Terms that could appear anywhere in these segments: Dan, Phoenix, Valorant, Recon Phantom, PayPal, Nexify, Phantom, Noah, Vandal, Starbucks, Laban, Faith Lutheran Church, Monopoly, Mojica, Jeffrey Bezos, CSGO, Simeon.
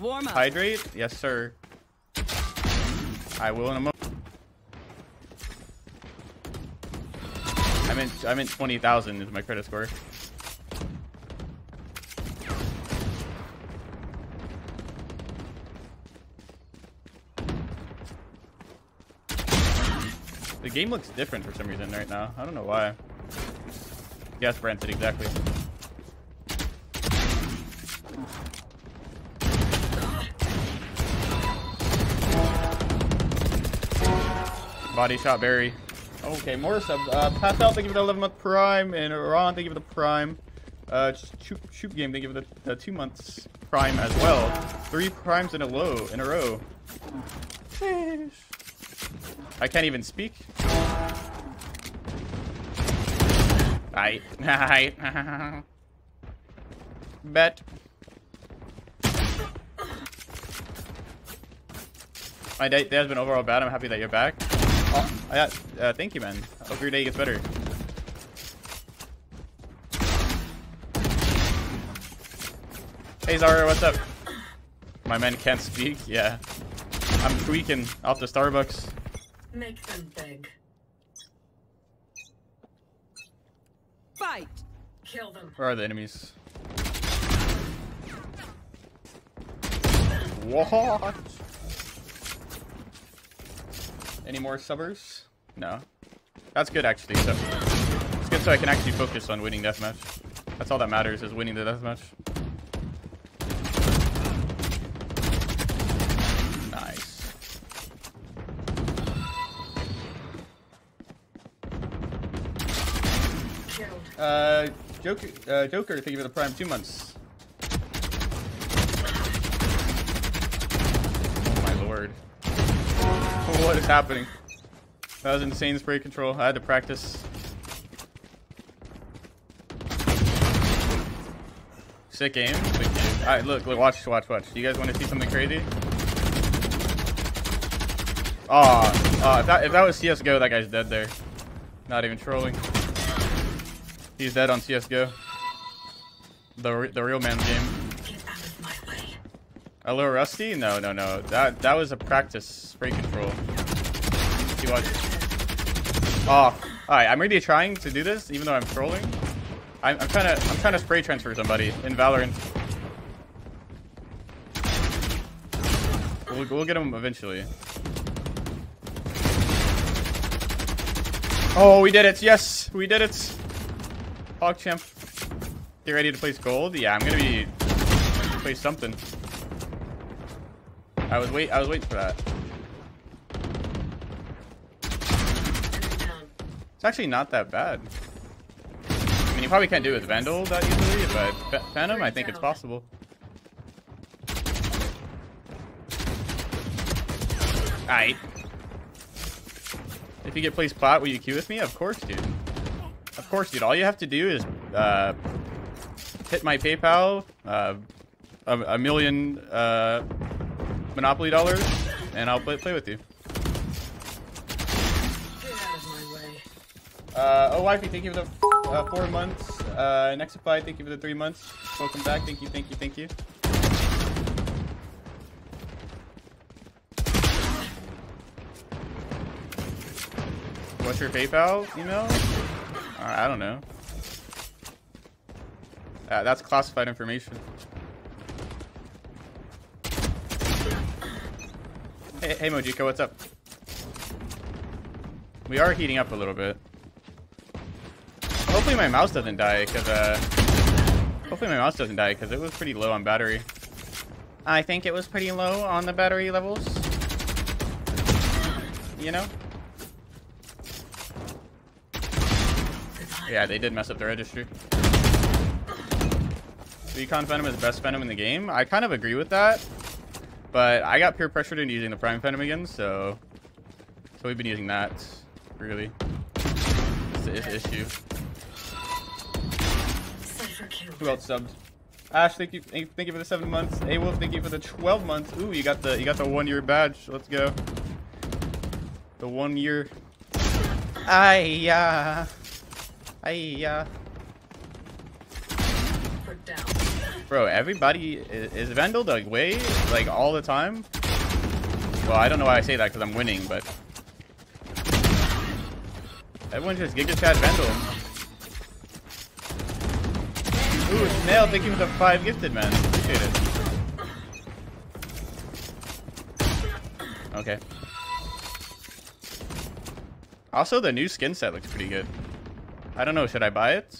Warm up. Hydrate? Yes, sir. I will in a moment. I'm in 20,000 is my credit score. The game looks different for some reason right now. I don't know why. Yes, Branson, exactly. Body shot, Barry. Okay, more subs. Pascal, thank you for the 11-month prime. And Ron, thank you for the prime. Shoop Game, thank you for the 2 months prime as well. 3 primes in a row. I can't even speak. Aight. Bet. My day has been overall bad. I'm happy that you're back. Oh, thank you, man. I hope your day gets better. Hey, Zara, what's up? My man can't speak. Yeah. I'm tweaking off the Starbucks. Make them beg. Fight. Kill them. Where are the enemies? What? Any more subbers? No. That's good, actually. So it's good so I can actually focus on winning deathmatch. That's all that matters is winning the deathmatch. Joker, thank you for the prime 2 months. Oh my lord. What is happening? That was insane spray control. I had to practice. Sick aim. Alright, look, watch. Do you guys want to see something crazy? Aw, if that was CSGO, that guy's dead there. Not even trolling. He's dead on CSGO. The real man's game. Get out of my way. A little rusty? No. That was a practice spray control. He watched. Oh, alright. I'm really trying to do this, even though I'm trolling. I'm trying to spray transfer somebody in Valorant. We'll get him eventually. Oh, we did it! Yes, we did it. Hog champ, get ready to place gold. Yeah, I'm gonna be place something. I was waiting for that. It's actually not that bad. I mean, you probably can't do it with Vandal that easily, but Phantom, I think it's possible. Aight. If you get placed plat, will you queue with me? Of course, dude. Of course, dude. All you have to do is hit my PayPal, $1 million Monopoly dollars, and I'll play with you. Get out of my way. Oh, wifey, thank you for the 4 months. Nexify, thank you for the 3 months. Welcome back. Thank you. What's your PayPal email? I don't know. That's classified information. Hey, Mojica, what's up? We are heating up a little bit. Hopefully my mouse doesn't die, because it was pretty low on battery. I think it was pretty low on the battery levels. You know? Yeah, they did mess up the registry. Recon Phantom is the best Phantom in the game. I kind of agree with that, but I got peer pressured into using the Prime Phantom again, so we've been using that, really. It's the issue. Who else subbed? Ash, thank you for the 7 months. A Wolf, thank you for the 12 months. Ooh, you got the 1 year badge. Let's go. The 1 year. Ay-ya. Put down. Bro, everybody is Vandal like way like all the time. Well, I don't know why I say that because I'm winning, but everyone's just giga chat Vandal. Ooh, Snail, thank you for the 5 gifted, man. Appreciate it. Okay. Also, the new skin set looks pretty good. I don't know, should I buy it?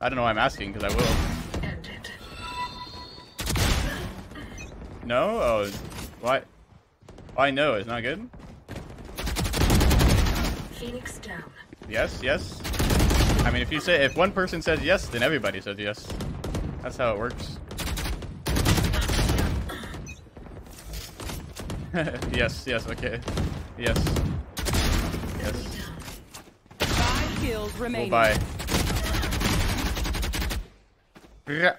I don't know why I'm asking, because I will. No? Oh, why? Why no? It's not good? Phoenix down. Yes, yes. I mean, if you say, if one person says yes, then everybody says yes. That's how it works. Yes, yes, okay. Yes. Yes. 5 kills remaining. Bye. We're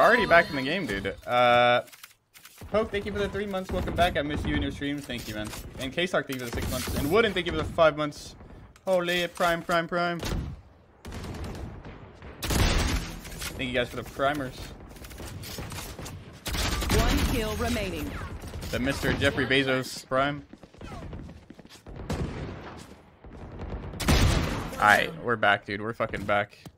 already back in the game, dude. Poke, thank you for the 3 months. Welcome back. I miss you in your streams. Thank you, man. And K-Stark, thank you for the 6 months. And Wooden, thank you for the 5 months. Holy prime. Thank you guys for the primers. 1 kill remaining. The Mr. Jeffrey Bezos prime. Alright, we're back, dude. We're fucking back.